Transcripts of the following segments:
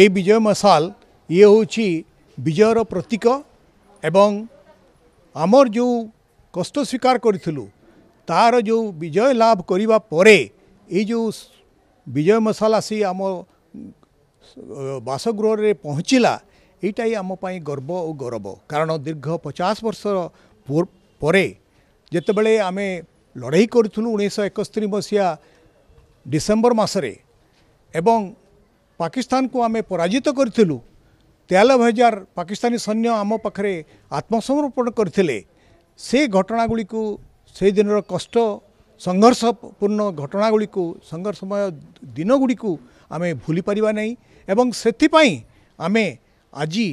ए विजय मर्शाल ये होची विजयर प्रतीक एवं आमर जो कष्ट स्वीकार करूँ तार जो विजय लाभ करिबा परे ये जो विजय मर्शाल आसी आम बासगृह रे पहुँचला यही आम गर्व और गौरव कारण दीर्घ 50 वर्ष परे जते बेले आमे लड़ाई करूँ 1971 मसीहा डिसेम्बर मासरे एवं पाकिस्तान को आमे पराजित करूँ 13,000 पाकिस्तानी सैन्य आम पाखे आत्मसमर्पण करते से घटनागुड़ी को से दिन कष्ट संघर्षपूर्ण घटनागुड़ी को संघर्षमय दिनगुड़ी को आमे भूली पारिबा नहीं एवं सेथिपाई आमे आजी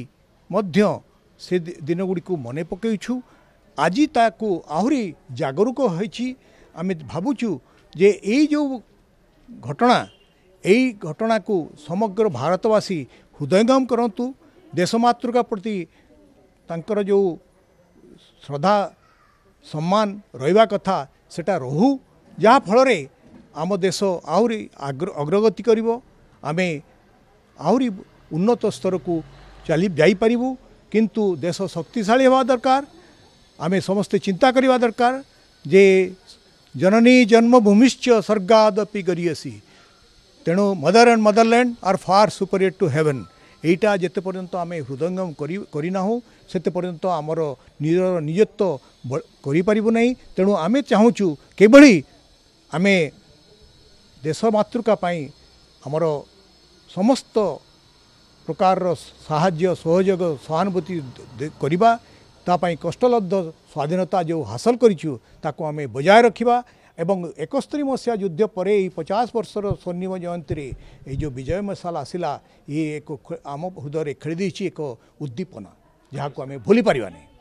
मध्य से दिनगुड़ी को मने पकेइछु आजी ताकू आहुरी जागरूक होइछि आमे भाबुछु जे एई जो घटना यही घटना को समग्र भारतवासी हृदयंगम करंतु देशमातृका प्रति तांकर जो श्रद्धा सम्मान रहिबा कथा सेटा रहू जहाँ फल आम देश आहुरी अग्रगति करिवो आमे आहुरी उन्नत स्तर को चली जाई परिवो किंतु देश शक्तिशाली होवा दरकार आमे समस्ते चिंता करिवा दरकार जे जननी जन्मभूमिश्च स्वर्गादपि गरीयसी तेणु mother and motherland are far superior to heaven एटा जेते पर्यंत आमे हृदयंगम करिना हो सेते पर्यंत आमर निजर निजत्व करि परिबो नै तेणु आमे चाहूचु केबळी आमे देश मातृका पई आमर समस्त प्रकार साहाय्य सहयोग सहानुभूति करिबा ता पई कष्टलब्ध स्वाधीनता जो हासिल करिचु ताको आमे बजाय रखिबा एवं 71 मसीहा युद्ध पर 50 वर्षर स्वर्णिम जयंती ये विजय मर्शाल आसला ये एक आम हृदय खेली एक उद्दीपना जहाँ को आम भूली पारिबा नहीं।